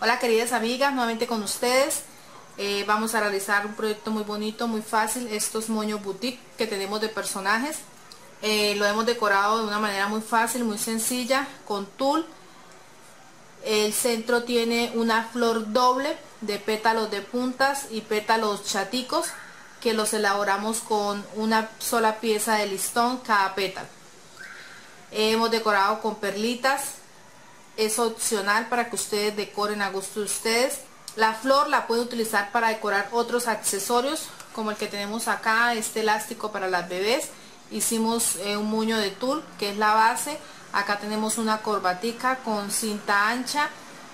Hola queridas amigas, nuevamente con ustedes. Vamos a realizar un proyecto muy bonito, muy fácil. Estos moños boutique que tenemos de personajes, lo hemos decorado de una manera muy fácil, muy sencilla, con tul. El centro tiene una flor doble de pétalos de puntas y pétalos chaticos, que los elaboramos con una sola pieza de listón cada pétalo. Hemos decorado con perlitas. Es opcional para que ustedes decoren a gusto de ustedes. La flor la pueden utilizar para decorar otros accesorios, como el que tenemos acá, este elástico para las bebés. Hicimos un moño de tul, que es la base. Acá tenemos una corbatica con cinta ancha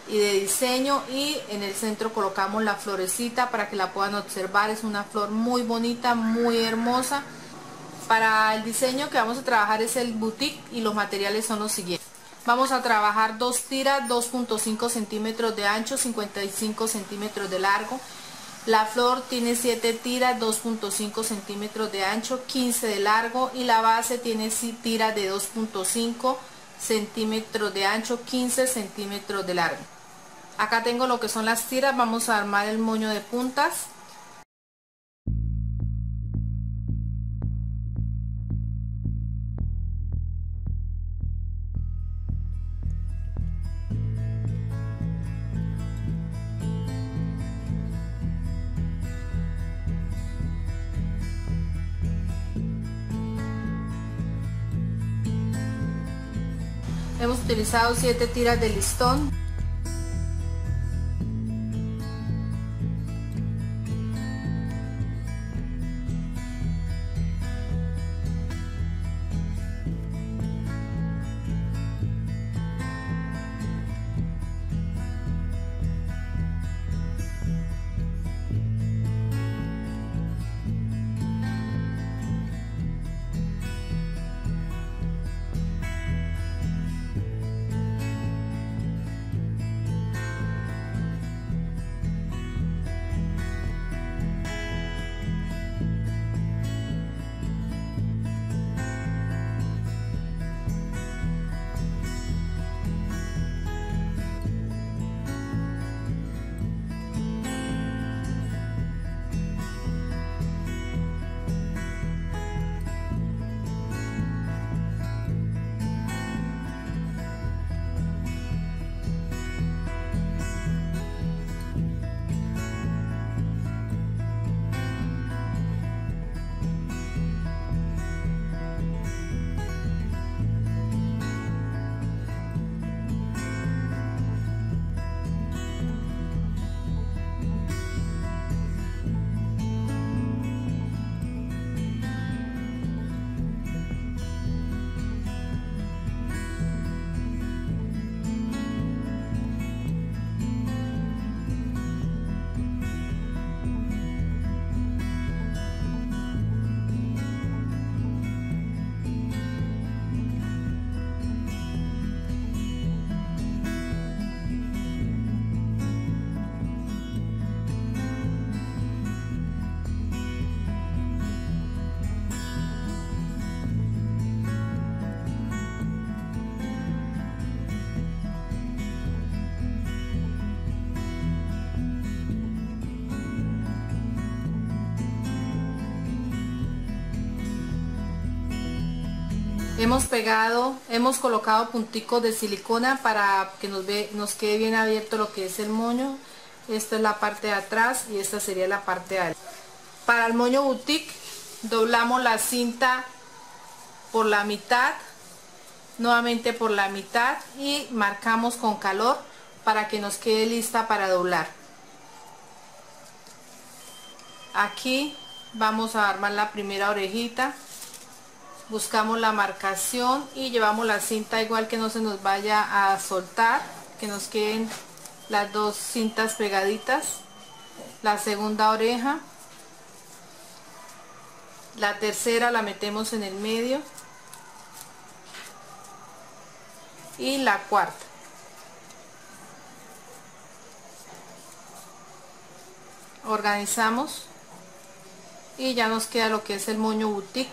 y de diseño, y en el centro colocamos la florecita para que la puedan observar. Es una flor muy bonita, muy hermosa. Para el diseño que vamos a trabajar es el boutique, y los materiales son los siguientes. Vamos a trabajar dos tiras, 2.5 centímetros de ancho, 55 centímetros de largo. La flor tiene 7 tiras, 2.5 centímetros de ancho, 15 de largo, y la base tiene tiras de 2.5 centímetros de ancho, 15 centímetros de largo. Acá tengo lo que son las tiras. Vamos a armar el moño de puntas. Hemos utilizado 7 tiras de listón. Hemos colocado punticos de silicona para que nos quede bien abierto lo que es el moño. Esta es la parte de atrás y esta sería la parte de adelante. Para el moño boutique doblamos la cinta por la mitad, nuevamente por la mitad, y marcamos con calor para que nos quede lista para doblar. Aquí vamos a armar la primera orejita. Buscamos la marcación y llevamos la cinta igual, que no se nos vaya a soltar, que nos queden las dos cintas pegaditas. La segunda oreja, la tercera la metemos en el medio y la cuarta. Organizamos y ya nos queda lo que es el moño boutique.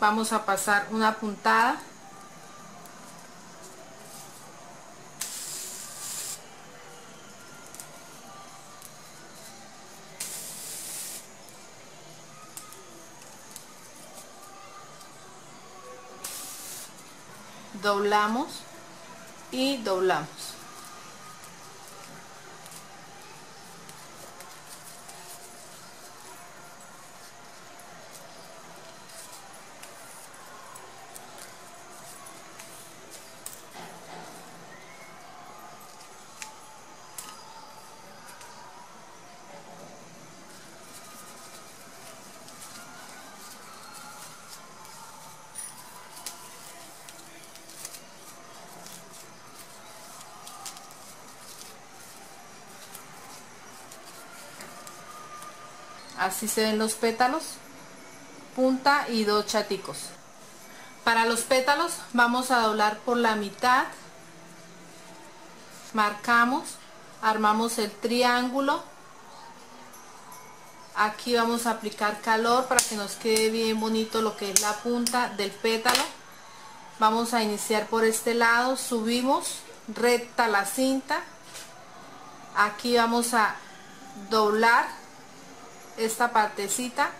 Vamos a pasar una puntada doblamos y doblamos. Así se ven los pétalos, punta y dos chaticos. Para los pétalos vamos a doblar por la mitad, marcamos, armamos el triángulo. Aquí vamos a aplicar calor para que nos quede bien bonito lo que es la punta del pétalo. Vamos a iniciar por este lado, subimos recta la cinta. Aquí vamos a doblar esta partecita,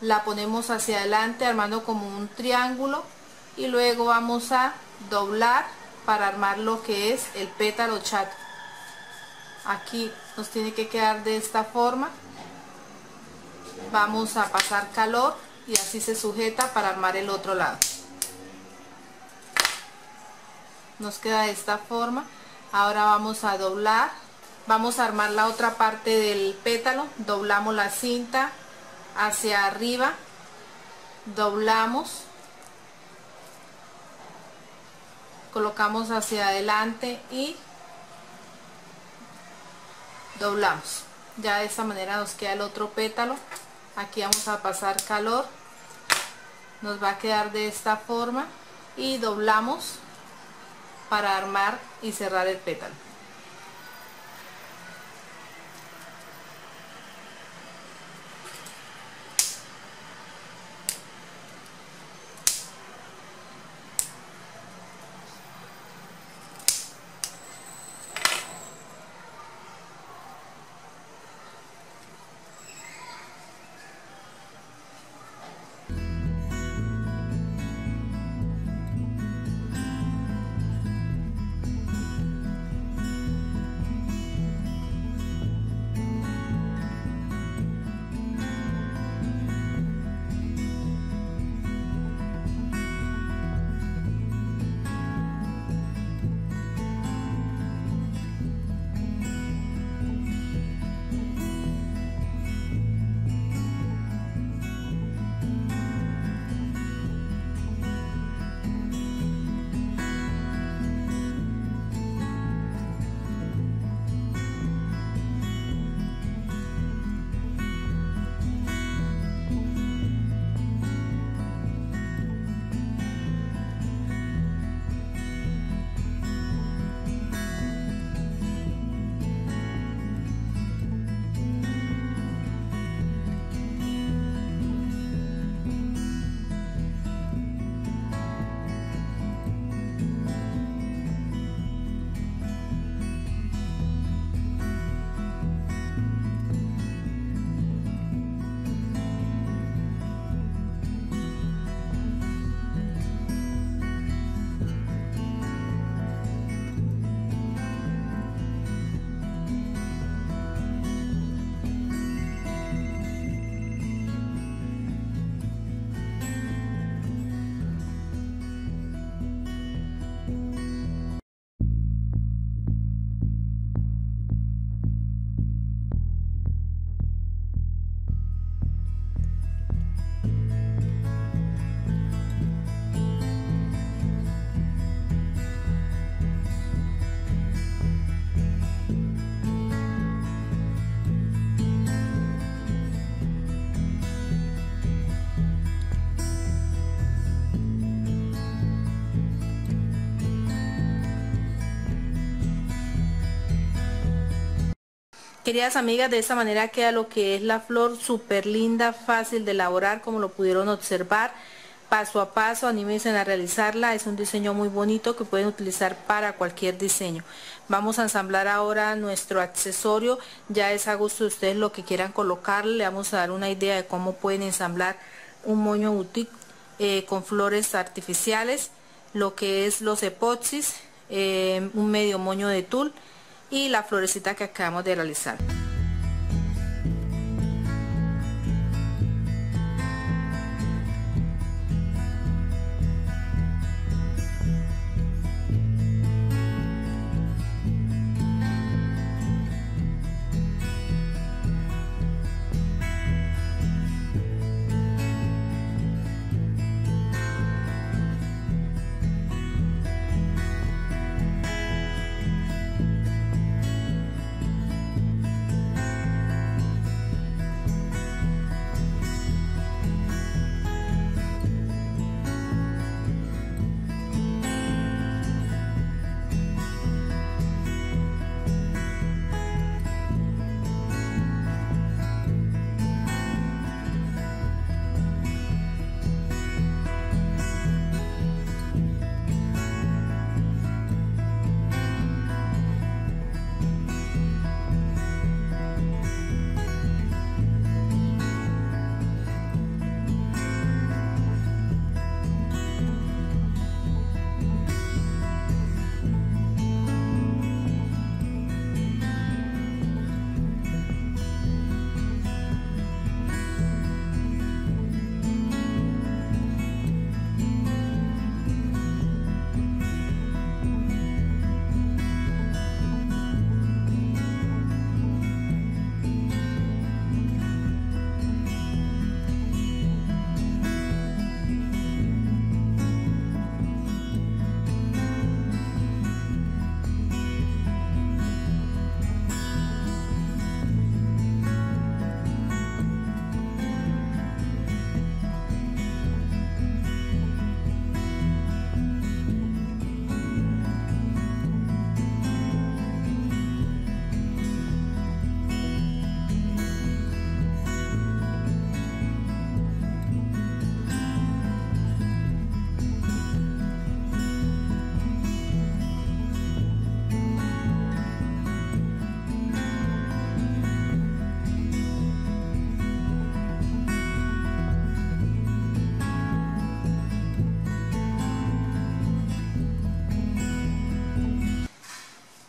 la ponemos hacia adelante armando como un triángulo y luego vamos a doblar para armar lo que es el pétalo chato. Aquí nos tiene que quedar de esta forma. Vamos a pasar calor y así se sujeta para armar el otro lado. Nos queda de esta forma. Ahora vamos a doblar. Vamos a armar la otra parte del pétalo, doblamos la cinta hacia arriba, doblamos, colocamos hacia adelante y doblamos. Ya de esta manera nos queda el otro pétalo. Aquí vamos a pasar calor, nos va a quedar de esta forma y doblamos para armar y cerrar el pétalo. Queridas amigas, de esta manera queda lo que es la flor, súper linda, fácil de elaborar, como lo pudieron observar, paso a paso. Anímense a realizarla, es un diseño muy bonito que pueden utilizar para cualquier diseño. Vamos a ensamblar ahora nuestro accesorio, ya es a gusto de ustedes lo que quieran colocarle. Le vamos a dar una idea de cómo pueden ensamblar un moño boutique con flores artificiales. lo que es los epoxis, un medio moño de tul y la florecita que acabamos de realizar.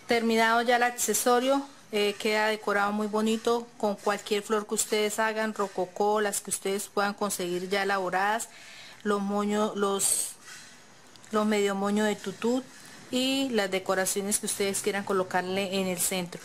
Terminado ya el accesorio, queda decorado muy bonito con cualquier flor que ustedes hagan, rococó, las que ustedes puedan conseguir ya elaboradas, los moños, los medio moño de tutú y las decoraciones que ustedes quieran colocarle en el centro.